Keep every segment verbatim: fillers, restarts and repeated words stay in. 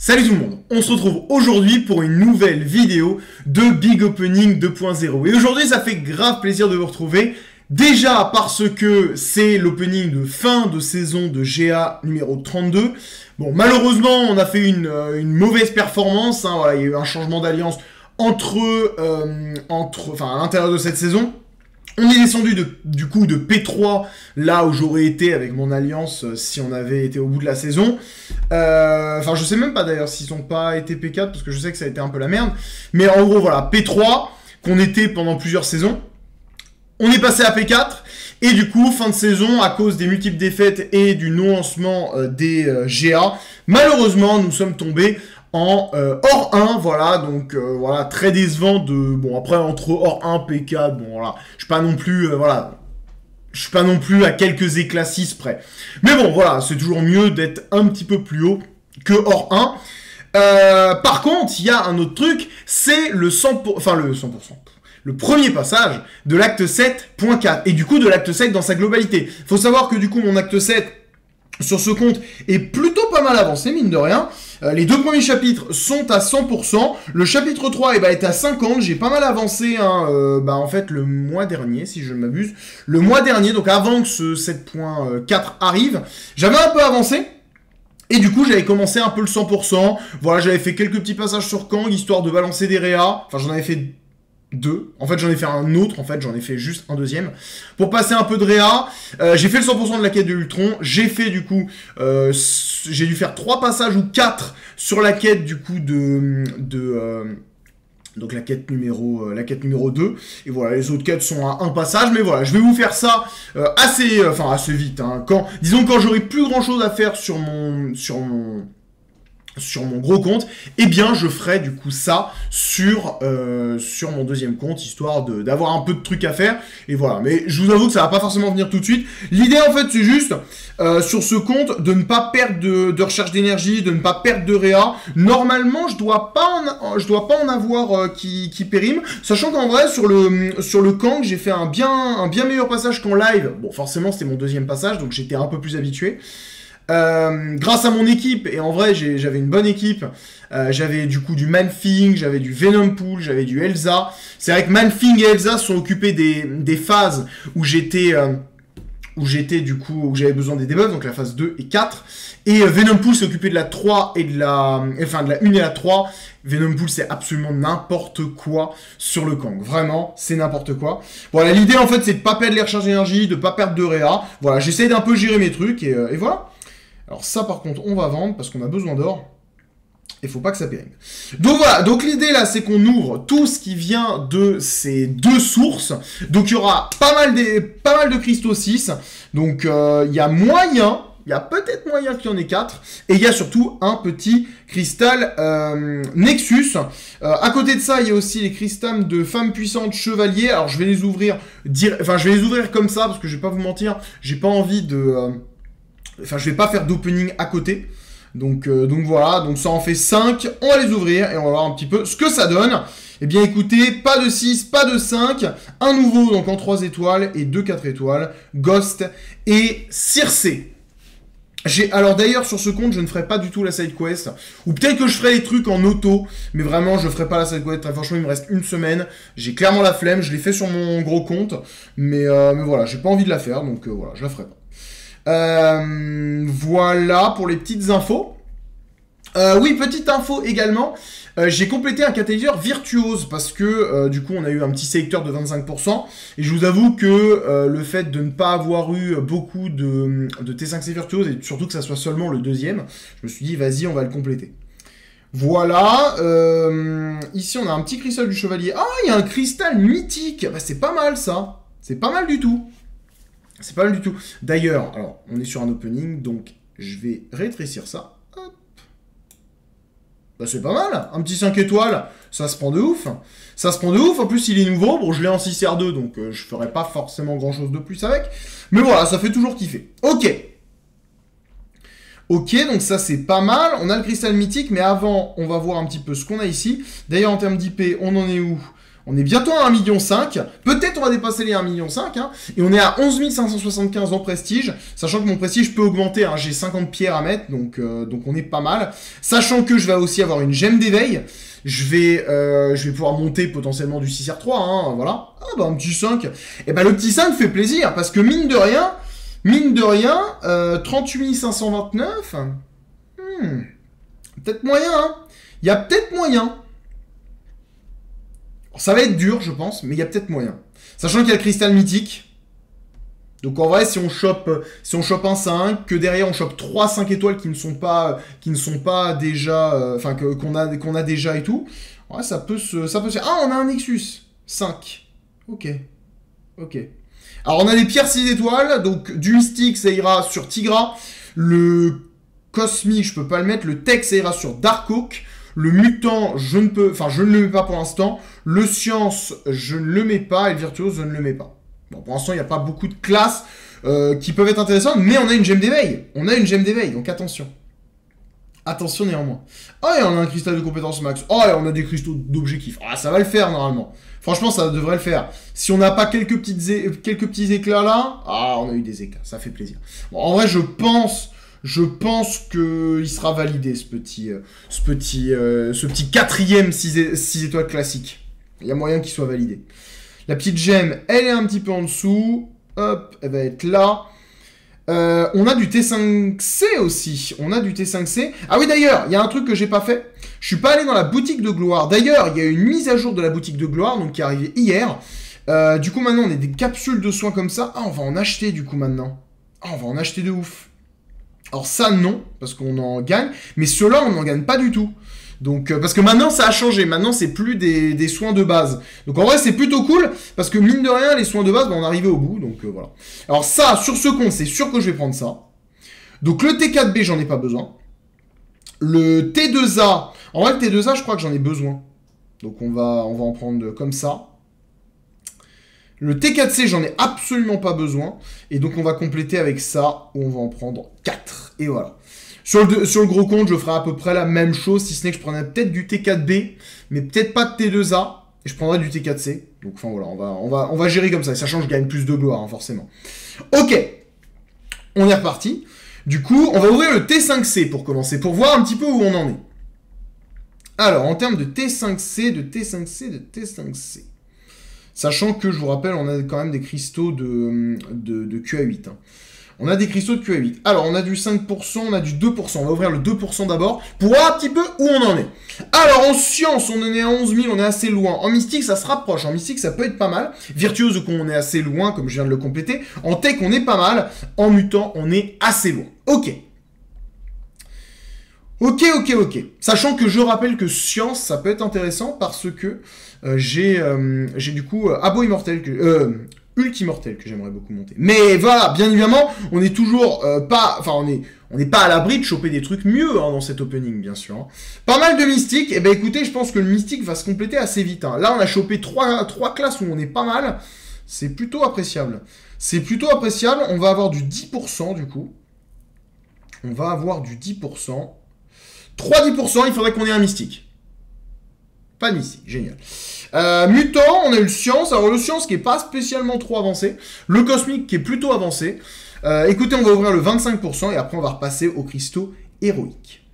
Salut tout le monde, on se retrouve aujourd'hui pour une nouvelle vidéo de Big Opening deux point zéro. Et aujourd'hui ça fait grave plaisir de vous retrouver, déjà parce que c'est l'opening de fin de saison de G A numéro trente-deux. Bon, malheureusement on a fait une, euh, une mauvaise performance, hein, voilà, il y a eu un changement d'alliance entre, euh, entre, enfin à l'intérieur de cette saison. On est descendu de, du coup de P trois, là où j'aurais été avec mon alliance euh, si on avait été au bout de la saison. Euh, enfin, je sais même pas d'ailleurs s'ils n'ont pas été P quatre, parce que je sais que ça a été un peu la merde. Mais en gros, voilà, P trois, qu'on était pendant plusieurs saisons. On est passé à P quatre, et du coup, fin de saison, à cause des multiples défaites et du non-lancement euh, des euh, G A, malheureusement, nous sommes tombés en euh, hors un, voilà, donc euh, voilà, très décevant de... Bon, après, entre hors un, P quatre, bon, voilà, je suis pas non plus, euh, voilà, je suis pas non plus à quelques éclats six près. Mais bon, voilà, c'est toujours mieux d'être un petit peu plus haut que hors un. Euh, par contre, il y a un autre truc, c'est le cent pour cent, enfin, le cent pour cent, le premier passage de l'acte sept point quatre, et du coup, de l'acte sept dans sa globalité. Faut savoir que, du coup, mon acte sept, sur ce compte, est plutôt pas mal avancé, mine de rien. Euh, les deux premiers chapitres sont à cent pour cent. Le chapitre trois eh ben, est à cinquante. J'ai pas mal avancé, hein, euh, bah, en fait, le mois dernier, si je ne m'abuse. Le mois dernier, donc avant que ce sept point quatre arrive, j'avais un peu avancé. Et du coup, j'avais commencé un peu le cent pour cent. Voilà, j'avais fait quelques petits passages sur Kang, histoire de balancer des réas. Enfin, j'en avais fait deux. En fait, j'en ai fait un autre. En fait, j'en ai fait juste un deuxième. Pour passer un peu de réa, euh, j'ai fait le cent pour cent de la quête de Ultron. J'ai fait, du coup, euh, j'ai dû faire trois passages ou quatre sur la quête, du coup, de... de euh, donc, la quête, numéro, euh, la quête numéro deux. Et voilà, les autres quêtes sont à un passage. Mais voilà, je vais vous faire ça euh, assez... Enfin, euh, assez vite. Hein, quand, disons, quand j'aurai plus grand-chose à faire sur mon... Sur mon sur mon gros compte, et eh bien je ferai du coup ça sur, euh, sur mon deuxième compte, histoire d'avoir un peu de trucs à faire, et voilà. Mais je vous avoue que ça va pas forcément venir tout de suite. L'idée en fait c'est juste, euh, sur ce compte, de ne pas perdre de, de recharge d'énergie, de ne pas perdre de réa. Normalement je dois pas en, je dois pas en avoir euh, qui, qui périme, sachant qu'en vrai sur le, sur le Kang j'ai fait un bien, un bien meilleur passage qu'en live. Bon forcément c'était mon deuxième passage, donc j'étais un peu plus habitué. Euh, grâce à mon équipe, et en vrai j'avais une bonne équipe, euh, j'avais du coup du Manfing, j'avais du Venom Pool, j'avais du Elsa. C'est vrai que Manfing et Elsa sont occupés des, des phases où j'étais euh, où j'étais du coup, où j'avais besoin des debuffs, donc la phase deux et quatre, et euh, Venom Pool s'est occupé de la trois et de la, enfin de la un et la trois. Venom Pool c'est absolument n'importe quoi sur le Kang, vraiment c'est n'importe quoi. Voilà, l'idée en fait c'est de pas perdre les recharges d'énergie, de pas perdre de réa. Voilà, j'essaye d'un peu gérer mes trucs, et, euh, et voilà. Alors ça par contre on va vendre parce qu'on a besoin d'or et faut pas que ça périme. Donc voilà, donc l'idée là c'est qu'on ouvre tout ce qui vient de ces deux sources. Donc il y aura pas mal, des, pas mal de cristaux six. Donc il euh, y a moyen, il y a peut-être moyen qu'il y en ait quatre. Et il y a surtout un petit cristal euh, Nexus. Euh, à côté de ça il y a aussi les cristals de femmes puissantes chevaliers. Alors je vais les ouvrir, dire, enfin je vais les ouvrir comme ça parce que je vais pas vous mentir, j'ai pas envie de... Euh, Enfin, je vais pas faire d'opening à côté. Donc, euh, donc voilà, donc ça en fait cinq. On va les ouvrir et on va voir un petit peu ce que ça donne. Eh bien, écoutez, pas de six, pas de cinq. Un nouveau, donc en trois étoiles et deux quatre étoiles. Ghost et Circé. Alors d'ailleurs, sur ce compte, je ne ferai pas du tout la side quest. Ou peut-être que je ferai les trucs en auto. Mais vraiment, je ferai pas la side quest. Très franchement, il me reste une semaine. J'ai clairement la flemme. Je l'ai fait sur mon gros compte. Mais, euh, mais voilà, j'ai pas envie de la faire. Donc euh, voilà, je la ferai pas. Euh, voilà pour les petites infos. Euh, oui, petite info également, euh, j'ai complété un catalyseur virtuose parce que euh, du coup on a eu un petit sélecteur de vingt-cinq pour cent et je vous avoue que euh, le fait de ne pas avoir eu beaucoup de, de T cinq C virtuose et surtout que ça soit seulement le deuxième, je me suis dit vas-y on va le compléter. Voilà, euh, ici on a un petit cristal du chevalier. Ah, il y a un cristal mythique, bah, c'est pas mal ça, c'est pas mal du tout. C'est pas mal du tout. D'ailleurs, alors, on est sur un opening, donc je vais rétrécir ça. Hop. Bah, c'est pas mal. Un petit cinq étoiles, ça se prend de ouf. Ça se prend de ouf. En plus, il est nouveau. Bon, je l'ai en six R deux, donc euh, je ferai pas forcément grand-chose de plus avec. Mais voilà, ça fait toujours kiffer. Ok. Ok, donc ça, c'est pas mal. On a le cristal mythique, mais avant, on va voir un petit peu ce qu'on a ici. D'ailleurs, en termes d'I P, on en est où ? On est bientôt à un virgule cinq million. Peut-être on va dépasser les un virgule cinq million. Hein, et on est à onze mille cinq cent soixante-quinze en prestige. Sachant que mon prestige peut augmenter. Hein, j'ai cinquante pierres à mettre. Donc, euh, donc on est pas mal. Sachant que je vais aussi avoir une gemme d'éveil. Je vais, euh, je vais pouvoir monter potentiellement du six R trois. Hein, voilà. Ah bah un petit cinq. Et bah le petit cinq fait plaisir. Parce que mine de rien... Mine de rien, euh, trente-huit mille cinq cent vingt-neuf, hmm, peut-être moyen, hein. Il y a peut-être moyen. Ça va être dur, je pense, mais il y a peut-être moyen. Sachant qu'il y a le cristal mythique. Donc en vrai, si on chope, si on chope un cinq, que derrière on chope trois cinq étoiles qui ne sont pas, qui ne sont pas déjà, enfin euh, qu'on a, qu'on a déjà et tout, ouais, ça peut se, ça peut se... Ah, on a un Nexus, cinq. Ok, ok. Alors, on a les pierres six étoiles, donc du mystique, ça ira sur Tigra. Le cosmique, je peux pas le mettre. Le tech, ça ira sur Dark Oak. Le mutant, je ne peux... Enfin, je ne le mets pas pour l'instant. Le science, je ne le mets pas. Et le virtuose, je ne le mets pas. Bon, pour l'instant, il n'y a pas beaucoup de classes euh, qui peuvent être intéressantes, mais on a une gemme d'éveil. On a une gemme d'éveil, donc attention. Attention néanmoins. Oh, et on a un cristal de compétence max. Oh, et on a des cristaux d'objectifs. Ah, ça va le faire, normalement. Franchement, ça devrait le faire. Si on n'a pas quelques, petites quelques petits éclats là... Ah, on a eu des éclats, ça fait plaisir. Bon, en vrai, je pense... Je pense qu'il sera validé, ce petit... Euh, ce petit... Euh, ce petit quatrième six étoiles classique. Il y a moyen qu'il soit validé. La petite gemme, elle est un petit peu en dessous. Hop, elle va être là. Euh, on a du T cinq C aussi. On a du T cinq C. Ah oui, d'ailleurs, il y a un truc que j'ai pas fait. Je suis pas allé dans la boutique de gloire. D'ailleurs, il y a une mise à jour de la boutique de gloire, donc qui est arrivée hier. Euh, du coup, maintenant, on a des capsules de soins comme ça. Ah, on va en acheter, du coup, maintenant. Ah, on va en acheter de ouf. Alors ça, non, parce qu'on en gagne. Mais ceux-là, on n'en gagne pas du tout. Donc, euh, parce que maintenant, ça a changé. Maintenant, c'est plus des, des soins de base. Donc, en vrai, c'est plutôt cool. Parce que, mine de rien, les soins de base, ben, on arrivait au bout. Donc, euh, voilà. Alors, ça, sur ce compte, c'est sûr que je vais prendre ça. Donc, le T quatre B, j'en ai pas besoin. Le T deux A. En vrai, le T deux A, je crois que j'en ai besoin. Donc, on va, on va en prendre comme ça. Le T quatre C, j'en ai absolument pas besoin. Et donc, on va compléter avec ça. Où on va en prendre quatre. Et voilà. Sur le, sur le gros compte, je ferai à peu près la même chose, si ce n'est que je prendrais peut-être du T quatre B, mais peut-être pas de T deux A, et je prendrai du T quatre C. Donc, enfin, voilà, on va, on va, on va gérer comme ça. Et sachant que je gagne plus de gloire, hein, forcément. Ok, on est reparti. Du coup, on va ouvrir le T cinq C pour commencer, pour voir un petit peu où on en est. Alors, en termes de T cinq C, de T cinq C, de T cinq C... Sachant que, je vous rappelle, on a quand même des cristaux de, de, de Q A huit, hein. On a des cristaux de Q A huit. Alors, on a du cinq pour cent, on a du deux pour cent. On va ouvrir le deux pour cent d'abord pour voir un petit peu où on en est. Alors, en science, on en est à onze mille, on est assez loin. En mystique, ça se rapproche. En mystique, ça peut être pas mal. Virtuose, on est assez loin, comme je viens de le compléter. En tech, on est pas mal. En mutant, on est assez loin. Ok. Ok, ok, ok. Sachant que je rappelle que science, ça peut être intéressant parce que euh, j'ai euh, j'ai du coup euh, Abo Immortel que... Euh, Ultimortel que j'aimerais beaucoup monter. Mais voilà, bien évidemment, on n'est toujours euh, pas... Enfin, on n'est on est pas à l'abri de choper des trucs mieux, hein, dans cet opening, bien sûr, hein. Pas mal de mystique. Et ben écoutez, je pense que le mystique va se compléter assez vite, hein. Là, on a chopé trois classes où on est pas mal. C'est plutôt appréciable. C'est plutôt appréciable. On va avoir du dix pour cent, du coup. On va avoir du dix pour cent. trois dix pour cent, il faudrait qu'on ait un mystique. Pas de mystique, génial. Euh, mutant, on a eu le science. Alors le science qui est pas spécialement trop avancé. Le cosmique qui est plutôt avancé. Euh, écoutez, on va ouvrir le vingt-cinq pour cent et après on va repasser aux cristaux héroïques.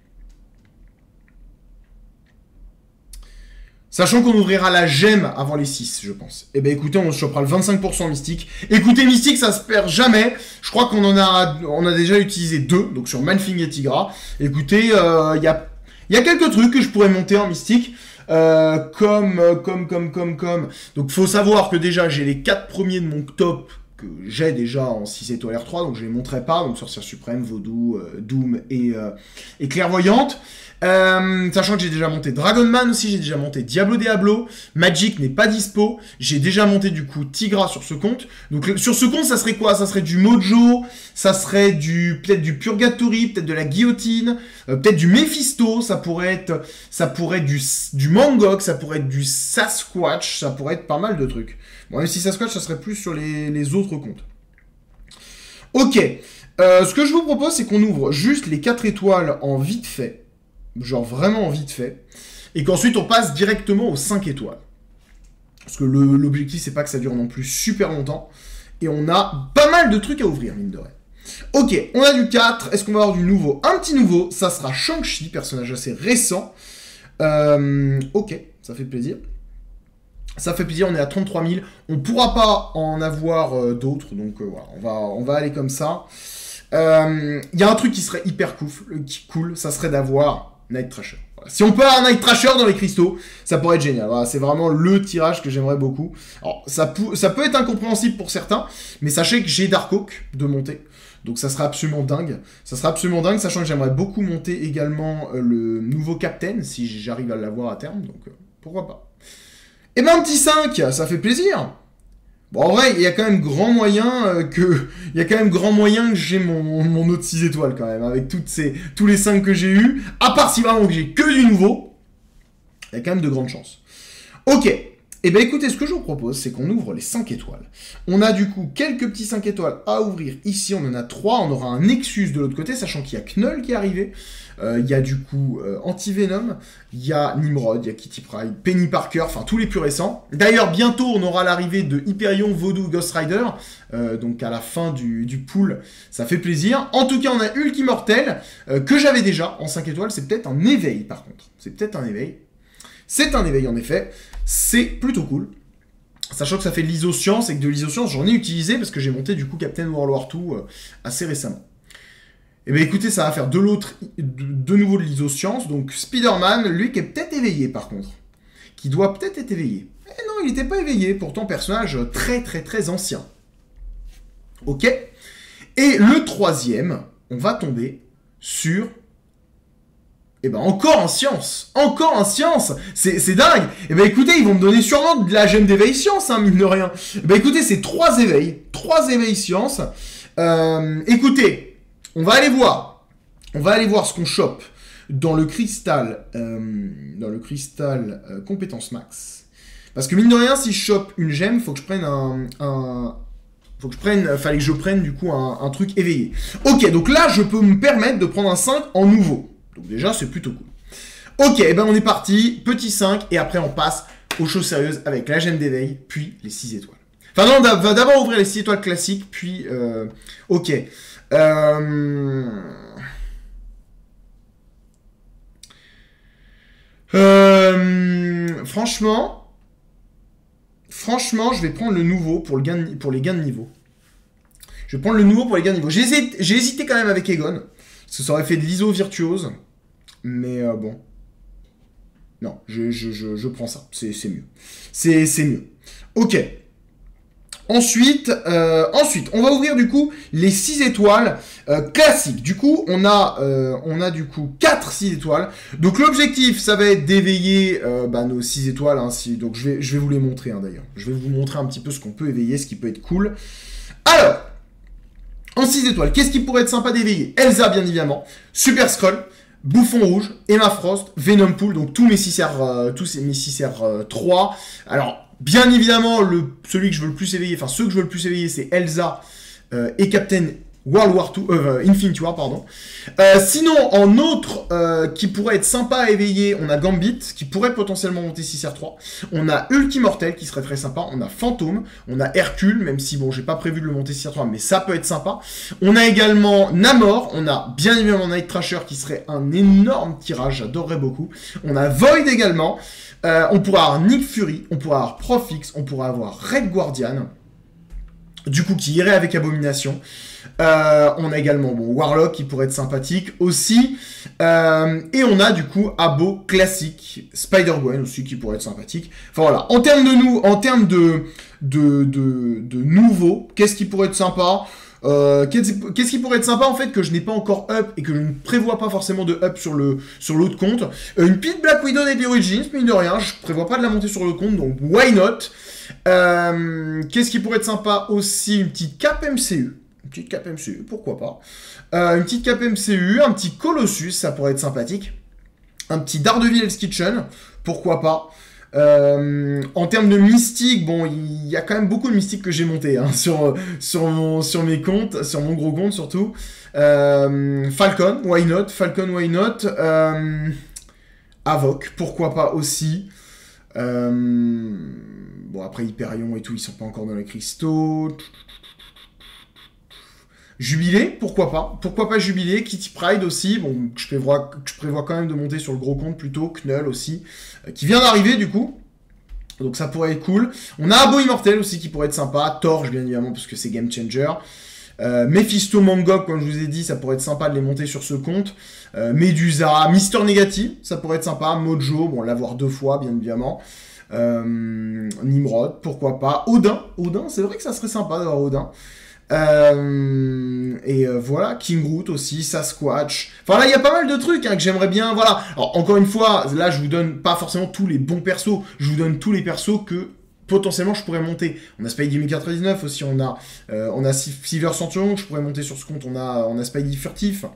Sachant qu'on ouvrira la gemme avant les six, je pense. Et ben écoutez, on se chopera le vingt-cinq pour cent mystique. Écoutez, mystique, ça se perd jamais. Je crois qu'on en a, on a déjà utilisé deux, donc sur Manfing et Tigra. Écoutez, il euh, y a, y a quelques trucs que je pourrais monter en mystique. Euh, comme, comme, comme, comme, comme. Donc, faut savoir que déjà, j'ai les quatre premiers de mon top que j'ai déjà en six étoiles R trois, donc je les montrerai pas. Donc, Sorcière Suprême, Vodou, euh, Doom et, euh, et Clairvoyante. Euh, sachant que j'ai déjà monté Dragon Man aussi, j'ai déjà monté Diablo Diablo. Magic n'est pas dispo. J'ai déjà monté du coup Tigra sur ce compte. Donc, le, sur ce compte, ça serait quoi? Ça serait du Mojo, ça serait du peut-être du Purgatory, peut-être de la Guillotine, euh, peut-être du Mephisto, ça pourrait être ça pourrait être du, du Mangok, ça pourrait être du Sasquatch, ça pourrait être pas mal de trucs. Bon, même si Sasquatch, ça serait plus sur les, les autres comptes. Ok. Euh, ce que je vous propose, c'est qu'on ouvre juste les quatre étoiles en vite fait. Genre vraiment vite fait. Et qu'ensuite on passe directement aux cinq étoiles. Parce que l'objectif, c'est pas que ça dure non plus super longtemps. Et on a pas mal de trucs à ouvrir, mine de rien. Ok, on a du quatre. Est-ce qu'on va avoir du nouveau? Un petit nouveau, ça sera Shang-Chi, personnage assez récent. Euh, ok, ça fait plaisir. Ça fait plaisir, on est à trente-trois mille. On pourra pas en avoir euh, d'autres, donc euh, voilà, on va, on va aller comme ça. Il euh, y a un truc qui serait hyper cool, qui, cool ça serait d'avoir Night Thrasher. Voilà. Si on peut avoir un Night Thrasher dans les cristaux, ça pourrait être génial. Voilà, c'est vraiment le tirage que j'aimerais beaucoup. Alors, ça, ça peut être incompréhensible pour certains, mais sachez que j'ai Dark Oak de monter. Donc ça sera absolument dingue, ça sera absolument dingue, sachant que j'aimerais beaucoup monter également euh, le nouveau Captain, si j'arrive à l'avoir à terme, donc euh, pourquoi pas. Et ben un petit cinq, ça fait plaisir. Bon, en vrai, il y a quand même grand moyen euh, que il y a quand même grand moyen que j'ai mon, mon autre six étoiles quand même, avec toutes ces, tous les cinq que j'ai eu, à part si vraiment que j'ai que du nouveau, il y a quand même de grandes chances. Ok. Eh bien écoutez, ce que je vous propose, c'est qu'on ouvre les cinq étoiles. On a du coup quelques petits cinq étoiles à ouvrir ici, on en a trois, on aura un Nexus de l'autre côté, sachant qu'il y a Knull qui est arrivé, euh, il y a du coup euh, Anti-Venom, il y a Nimrod, il y a Kitty Pryde, Penny Parker, enfin tous les plus récents. D'ailleurs, bientôt, on aura l'arrivée de Hyperion, Vodou, Ghost Rider, euh, donc à la fin du, du pool, ça fait plaisir. En tout cas, on a Ultimortel, euh, que j'avais déjà en cinq étoiles, c'est peut-être un éveil par contre, c'est peut-être un éveil. C'est un éveil en effet, c'est plutôt cool, sachant que ça fait de l'isoscience et que de l'isoscience j'en ai utilisé parce que j'ai monté du coup Captain World War deux euh, assez récemment. Et bien écoutez, ça va faire de l'autre, de, de nouveau de l'isoscience, donc Spider-Man, lui qui est peut-être éveillé par contre, qui doit peut-être être éveillé. Eh non, il n'était pas éveillé, pourtant personnage très très très ancien. Ok. Et le troisième, on va tomber sur... Et eh ben encore en science, encore en science, c'est dingue. Et eh ben écoutez, ils vont me donner sûrement de la gemme d'éveil science, hein, mine de rien. Et eh ben écoutez, c'est trois éveils, trois éveils science. Euh, écoutez, on va aller voir, on va aller voir ce qu'on chope dans le cristal, euh, dans le cristal euh, compétence max. Parce que mine de rien, si je chope une gemme, faut que je prenne un, un faut que je prenne, fallait que je prenne du coup un, un truc éveillé. Ok, donc là, je peux me permettre de prendre un cinq en nouveau. Donc déjà, c'est plutôt cool. Ok, et ben on est parti, petit cinq, et après on passe aux choses sérieuses avec la gemme d'éveil, puis les six étoiles. Enfin non, on va d'abord ouvrir les six étoiles classiques, puis... Euh, ok. Euh... Euh... Franchement... Franchement, je vais prendre le nouveau pour, le gain de... pour les gains de niveau. Je vais prendre le nouveau pour les gains de niveau. J'ai hésité... j'ai hésité quand même avec Egon. Ça aurait fait de l'iso virtuose, mais euh, bon. Non, je, je, je, je prends ça, c'est mieux. C'est mieux. Ok. Ensuite, euh, ensuite, on va ouvrir du coup les six étoiles euh, classiques. Du coup, on a, euh, on a du coup quatre six étoiles. Donc l'objectif, ça va être d'éveiller euh, bah, nos six étoiles. Hein, si, donc je vais, je vais vous les montrer hein, d'ailleurs. Je vais vous montrer un petit peu ce qu'on peut éveiller, ce qui peut être cool. Alors... En six étoiles, qu'est-ce qui pourrait être sympa d'éveiller? Elsa, bien évidemment, Super Scroll, Bouffon Rouge, Emma Frost, Venom Pool, donc tous mes six R trois. Alors, bien évidemment, le, celui que je veux le plus éveiller, enfin, ceux que je veux le plus éveiller, c'est Elsa euh, et Captain World War deux, euh, Infinity War, pardon. Euh, sinon, en autre euh, qui pourrait être sympa à éveiller, on a Gambit, qui pourrait potentiellement monter six R trois. On a Ultimortel, qui serait très sympa. On a Fantôme. On a Hercule, même si, bon, j'ai pas prévu de le monter six R trois, mais ça peut être sympa. On a également Namor. On a, bien évidemment, Night Thrasher, qui serait un énorme tirage. J'adorerais beaucoup. On a Void également. Euh, on pourra avoir Nick Fury. On pourra avoir Profix. On pourra avoir Red Guardian. Du coup, qui irait avec Abomination. Euh, on a également bon, Warlock qui pourrait être sympathique aussi. Euh, et on a du coup Abo classique, Spider-Gwen aussi qui pourrait être sympathique. Enfin voilà, en termes de nous, en termes de, de, de, de nouveaux, qu'est-ce qui pourrait être sympa euh, Qu'est-ce qui pourrait être sympa en fait que je n'ai pas encore up et que je ne prévois pas forcément de up sur l'autre sur compte euh, une petite Black Widow des Origins, mine de rien, je ne prévois pas de la monter sur le compte, donc why not euh, Qu'est-ce qui pourrait être sympa aussi? Une petite cape M C U. Une petite cape M C U, pourquoi pas. Euh, une petite cape M C U, un petit Colossus, ça pourrait être sympathique. Un petit Daredevil's Kitchen, pourquoi pas. Euh, en termes de mystique, bon, il y a quand même beaucoup de mystique que j'ai monté hein, sur, sur, mon, sur mes comptes, sur mon gros compte surtout. Euh, Falcon, why not Falcon, why not euh, Havok, pourquoi pas aussi. Euh... Bon, après Hyperion et tout, ils sont pas encore dans les cristaux. Jubilé, pourquoi pas. Pourquoi pas Jubilé, Kitty Pryde aussi, bon, que je, prévois, que je prévois quand même de monter sur le gros compte plutôt, Knull aussi, euh, qui vient d'arriver du coup, donc ça pourrait être cool. On a un beau immortel aussi qui pourrait être sympa, Torche bien évidemment, parce que c'est Game Changer. Euh, Mephisto, Mangok, comme je vous ai dit, ça pourrait être sympa de les monter sur ce compte. Euh, Medusa, Mister Negative, ça pourrait être sympa. Mojo, bon, l'avoir deux fois, bien évidemment. Euh, Nimrod, pourquoi pas. Odin, Odin, c'est vrai que ça serait sympa d'avoir Odin. Euh, et euh, voilà, King Root aussi, Sasquatch. Enfin là, il y a pas mal de trucs hein, que j'aimerais bien. Voilà. Alors, encore une fois, là, je vous donne pas forcément tous les bons persos. Je vous donne tous les persos que potentiellement je pourrais monter. On a Spidey mille quatre-vingt-dix-neuf aussi, on a euh, on a Silver Centurion que je pourrais monter sur ce compte, on a on a Spidey furtif,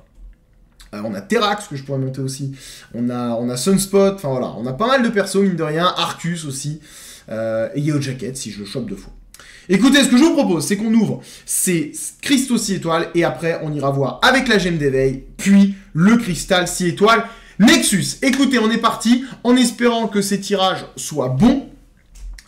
euh, on a Terax que je pourrais monter aussi, on a on a Sunspot, enfin voilà, on a pas mal de persos mine de rien, Arcus aussi, euh, et Yellow Jacket si je le chope deux fois. Écoutez, ce que je vous propose, c'est qu'on ouvre ces cristaux six étoiles et après on ira voir avec la gemme d'éveil, puis le cristal six étoiles Nexus. Écoutez, on est parti en espérant que ces tirages soient bons.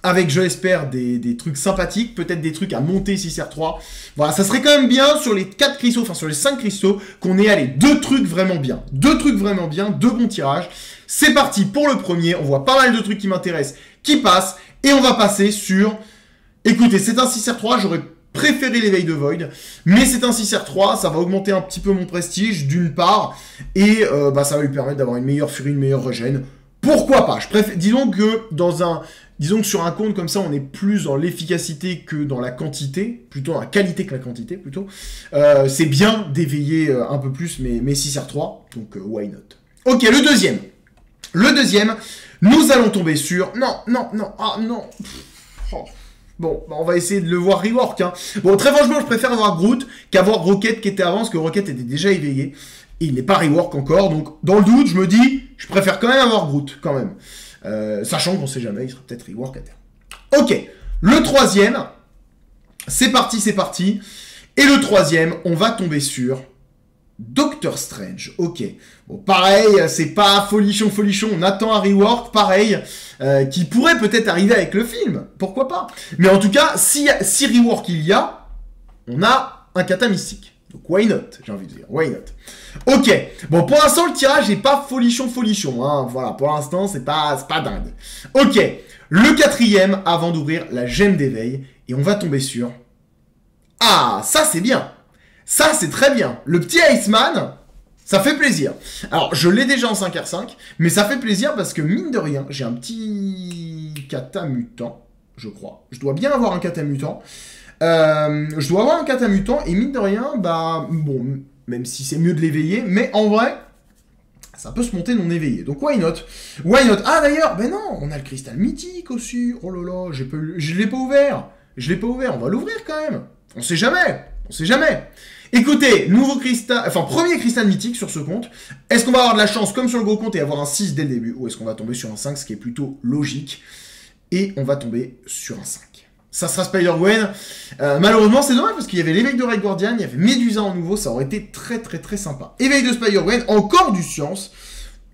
Avec, je l'espère, des, des trucs sympathiques, peut-être des trucs à monter si c'est R trois. Voilà, ça serait quand même bien sur les quatre cristaux, enfin sur les cinq cristaux, qu'on ait allé deux trucs vraiment bien. Deux trucs vraiment bien, deux bons tirages. C'est parti pour le premier, on voit pas mal de trucs qui m'intéressent, qui passent. Et on va passer sur... Écoutez, c'est un six R trois, j'aurais préféré l'éveil de Void, mais c'est un six R trois, ça va augmenter un petit peu mon prestige, d'une part, et euh, bah, ça va lui permettre d'avoir une meilleure furie, une meilleure regen. Pourquoi pas? Je préfère... Disons que dans un... Disons que sur un compte comme ça, on est plus dans l'efficacité que dans la quantité, plutôt dans la qualité que la quantité, plutôt. Euh, c'est bien d'éveiller euh, un peu plus mes, mes six R trois, donc euh, why not? Ok, le deuxième. Le deuxième, nous allons tomber sur... Non, non, non, ah non. Oh. Bon, bah, on va essayer de le voir rework. Hein. Bon, très franchement, je préfère avoir Groot qu'avoir Rocket qui était avant, parce que Rocket était déjà éveillé. Et il n'est pas rework encore, donc dans le doute, je me dis, je préfère quand même avoir Groot, quand même. Euh, sachant qu'on sait jamais, il sera peut-être rework à terme. Ok, le troisième, c'est parti, c'est parti. Et le troisième, on va tomber sur Doctor Strange. Ok, bon, pareil, c'est pas folichon, folichon, on attend un rework, pareil, euh, qui pourrait peut-être arriver avec le film, pourquoi pas. Mais en tout cas, si, si rework il y a, on a un kata mystique. Donc why not, j'ai envie de dire, why not. Ok, bon pour l'instant le tirage n'est pas folichon folichon, hein, voilà, pour l'instant c'est pas, pas dingue. Ok, le quatrième avant d'ouvrir la gemme d'éveil, et on va tomber sur... Ah, ça c'est bien, ça c'est très bien, le petit Iceman, ça fait plaisir. Alors je l'ai déjà en cinq R cinq, mais ça fait plaisir parce que mine de rien, j'ai un petit kata mutant, je crois. Je dois bien avoir un kata mutant. Euh, je dois avoir un kata mutant et mine de rien, bah bon, même si c'est mieux de l'éveiller, mais en vrai, ça peut se monter non éveillé. Donc why not? Why not? Ah d'ailleurs, ben non, on a le cristal mythique aussi. Oh là là, j'ai pas, je l'ai pas ouvert. Je l'ai pas ouvert. On va l'ouvrir quand même. On sait jamais. On sait jamais. Écoutez, nouveau cristal, enfin premier cristal mythique sur ce compte. Est-ce qu'on va avoir de la chance comme sur le gros compte et avoir un six dès le début, ou est-ce qu'on va tomber sur un cinq, ce qui est plutôt logique, et on va tomber sur un cinq. Ça sera Spider-Gwen. Euh, malheureusement, c'est dommage parce qu'il y avait l'éveil de Red Guardian, il y avait Medusa en nouveau, ça aurait été très très très sympa. Éveil de Spider-Gwen, encore du science.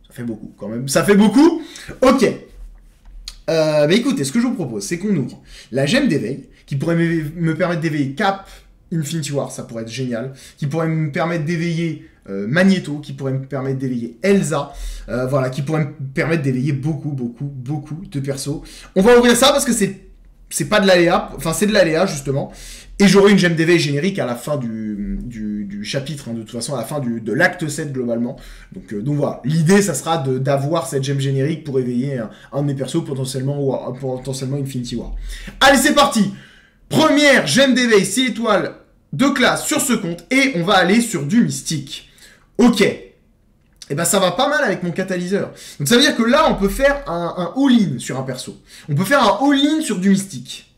Ça fait beaucoup quand même, ça fait beaucoup. Ok. Euh, bah écoutez, ce que je vous propose, c'est qu'on ouvre la gemme d'éveil, qui pourrait me permettre d'éveiller Cap, Infinity War, ça pourrait être génial, qui pourrait me permettre d'éveiller euh, Magneto, qui pourrait me permettre d'éveiller Elsa, euh, voilà, qui pourrait me permettre d'éveiller beaucoup, beaucoup, beaucoup de persos. On va ouvrir ça parce que c'est... C'est pas de l'aléa, enfin c'est de l'aléa justement. Et j'aurai une gemme d'éveil générique à la fin du, du, du chapitre, hein, de toute façon à la fin du, de l'acte sept globalement. Donc, euh, donc voilà, l'idée ça sera d'avoir cette gemme générique pour éveiller un, un de mes persos potentiellement, ou à, potentiellement Infinity War. Allez c'est parti. Première gemme d'éveil six étoiles de classe sur ce compte et on va aller sur du mystique. Ok. Et eh ben ça va pas mal avec mon catalyseur. Donc ça veut dire que là, on peut faire un, un all-in sur un perso. On peut faire un all-in sur du mystique.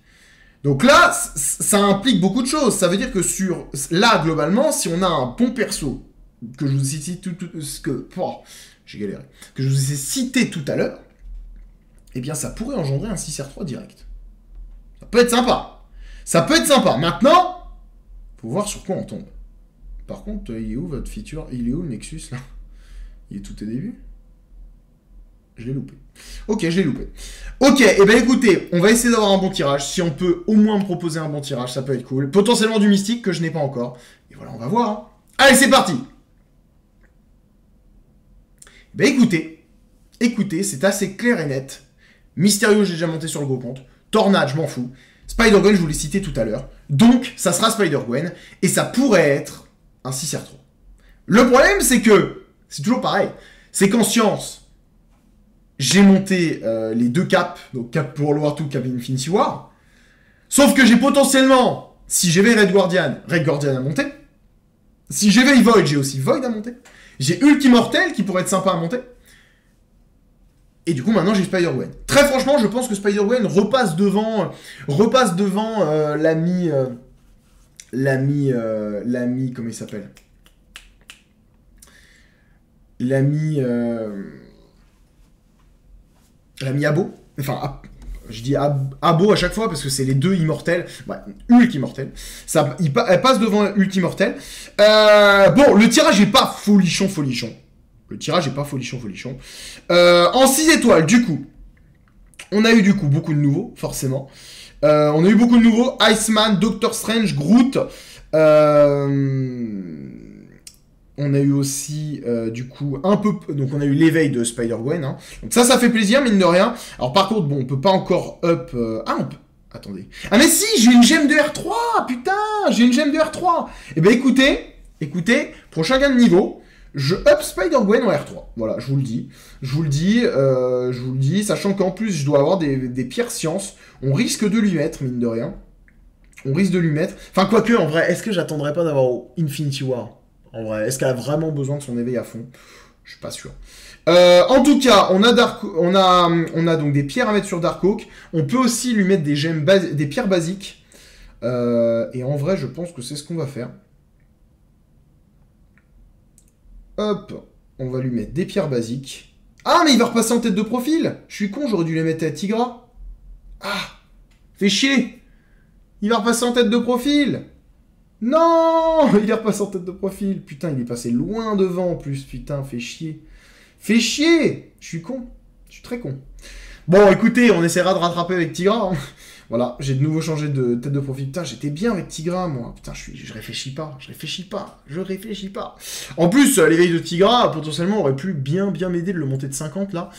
Donc là, ça implique beaucoup de choses. Ça veut dire que sur là, globalement, si on a un bon perso, que je vous ai cité tout, tout ce que... Oh, j'ai galéré. Que je vous ai cité tout à l'heure, eh bien ça pourrait engendrer un six R trois direct. Ça peut être sympa. Ça peut être sympa. Maintenant, faut voir sur quoi on tombe. Par contre, il est où votre feature? Il est où le Nexus là? Il est tout au début. je l'ai loupé. Ok, je l'ai loupé. Ok, et eh ben écoutez, on va essayer d'avoir un bon tirage. Si on peut au moins me proposer un bon tirage, ça peut être cool. Potentiellement du mystique que je n'ai pas encore. Et voilà, on va voir. Hein. Allez, c'est parti. Eh ben écoutez, écoutez, c'est assez clair et net. Mysterio, j'ai déjà monté sur le gros compte. Tornade, je m'en fous. Spider-Gwen, je vous l'ai cité tout à l'heure. Donc, ça sera Spider-Gwen. Et ça pourrait être un six R trois. Le problème, c'est que... C'est toujours pareil. C'est qu'en science... J'ai monté euh, les deux caps, donc cap pour World War deux, cap Infinity War. Sauf que j'ai potentiellement, si j'avais Red Guardian, Red Guardian à monter. Si j'avais Void, j'ai aussi Void à monter. J'ai Ultimortel qui pourrait être sympa à monter. Et du coup, maintenant, j'ai Spider-Gwen. Très franchement, je pense que Spider-Gwen repasse devant, repasse devant euh, l'ami, euh, l'ami, euh, l'ami, comment il s'appelle? L'ami... Euh... L'ami Abo, enfin, je dis Ab Abo à chaque fois parce que c'est les deux immortels, bah, Hulk immortel, ça, il pa elle passe devant Hulk immortel. Euh, bon, le tirage n'est pas folichon, folichon. Le tirage n'est pas folichon, folichon. Euh, en six étoiles, du coup, on a eu du coup beaucoup de nouveaux, forcément. Euh, on a eu beaucoup de nouveaux, Iceman, Doctor Strange, Groot. Euh... On a eu aussi, euh, du coup, un peu... Donc, on a eu l'éveil de Spider-Gwen. Hein. Donc, ça, ça fait plaisir, mine de rien. Alors, par contre, bon, on peut pas encore up... Euh... Ah, on peut... Attendez. Ah, mais si, j'ai une gemme de R trois. Putain, j'ai une gemme de R trois. Eh ben, écoutez, écoutez, prochain gain de niveau, je up Spider-Gwen en R trois. Voilà, je vous le dis. Je vous le dis, euh, je vous le dis, sachant qu'en plus, je dois avoir des, des pierres sciences. On risque de lui mettre, mine de rien. On risque de lui mettre... Enfin, quoique, en vrai, est-ce que j'attendrai pas d'avoir Infinity War ? En vrai, est-ce qu'elle a vraiment besoin de son éveil à fond? Je suis pas sûr. Euh, en tout cas, on a, Dark... on, a, on a donc des pierres à mettre sur Dark Oak. On peut aussi lui mettre des gemmes bas... des pierres basiques. Euh, et en vrai, je pense que c'est ce qu'on va faire. Hop, on va lui mettre des pierres basiques. Ah, mais il va repasser en tête de profil. Je suis con, j'aurais dû les mettre à Tigra. Ah, fais chier. Il va repasser en tête de profil. Non, il est repassé en tête de profil. Putain, il est passé loin devant en plus. Putain, fais chier. Fais chier. Je suis con. Je suis très con. Bon, écoutez, on essaiera de rattraper avec Tigra. Hein. Voilà, j'ai de nouveau changé de tête de profil. Putain, j'étais bien avec Tigra, moi. Putain, je, suis... je réfléchis pas. Je réfléchis pas. Je réfléchis pas. En plus, l'éveil de Tigra, potentiellement, aurait pu bien, bien m'aider de le monter de cinquante, là.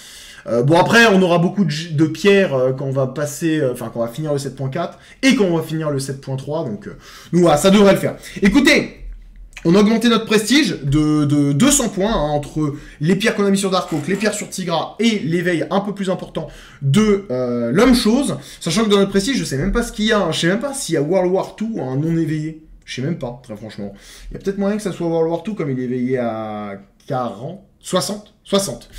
Euh, bon, après, on aura beaucoup de, de pierres euh, quand on va passer, enfin, euh, quand on va finir le sept point quatre et quand on va finir le sept point trois. Donc, euh, nous, voilà, ça devrait le faire. Écoutez, on a augmenté notre prestige de, de deux cents points hein, entre les pierres qu'on a mis sur Dark Oak, les pierres sur Tigra et l'éveil un peu plus important de euh, l'homme-chose. Sachant que dans notre prestige, je sais même pas ce qu'il y a. Hein, je sais même pas s'il y a World War deux un hein, non-éveillé. Je sais même pas, très franchement. Il y a peut-être moyen que ça soit World War deux comme il est éveillé à quarante... soixante, soixante.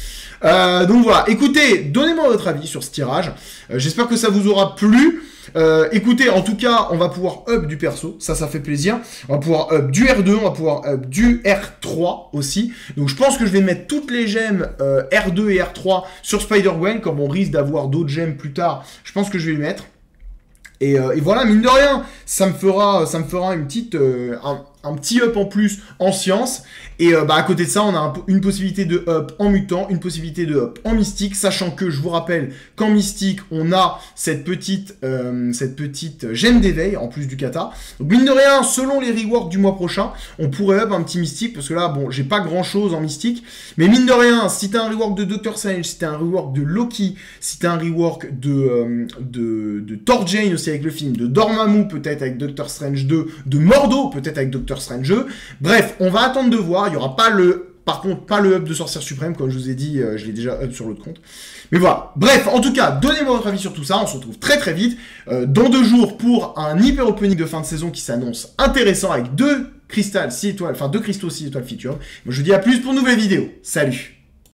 Euh, donc voilà, écoutez, donnez-moi votre avis sur ce tirage. Euh, J'espère que ça vous aura plu. Euh, écoutez, en tout cas, on va pouvoir up du perso, ça, ça fait plaisir. On va pouvoir up du R deux, on va pouvoir up du R trois aussi. Donc je pense que je vais mettre toutes les gemmes euh, R deux et R trois sur Spider-Gwen, comme on risque d'avoir d'autres gemmes plus tard. Je pense que je vais les mettre. Et, euh, et voilà, mine de rien, ça me fera, ça me fera une petite, euh, un, un petit up en plus en science. Et euh, bah, à côté de ça, on a un, une possibilité de up en mutant, une possibilité de up en mystique, sachant que, je vous rappelle, qu'en mystique, on a cette petite, euh, cette petite gemme d'éveil, en plus du kata. Donc mine de rien, selon les reworks du mois prochain, on pourrait up un petit mystique, parce que là, bon, j'ai pas grand-chose en mystique. Mais mine de rien, si t'as un rework de Doctor Strange, si t'as un rework de Loki, si t'as un rework de, euh, de, de Thor Jane aussi, avec le film, de Dormammu peut-être avec Doctor Strange deux, de Mordo peut-être avec Doctor Strange deux. Bref, on va attendre de voir. Il n'y aura pas le... Par contre, pas le up de Sorcière Suprême, comme je vous ai dit, euh, je l'ai déjà up sur l'autre compte. Mais voilà. Bref, en tout cas, donnez-moi votre avis sur tout ça. On se retrouve très très vite euh, dans deux jours pour un hyper opening de fin de saison qui s'annonce intéressant avec deux cristaux six étoiles, enfin deux cristaux six étoiles feature. Moi, je vous dis à plus pour une nouvelle vidéo. Salut!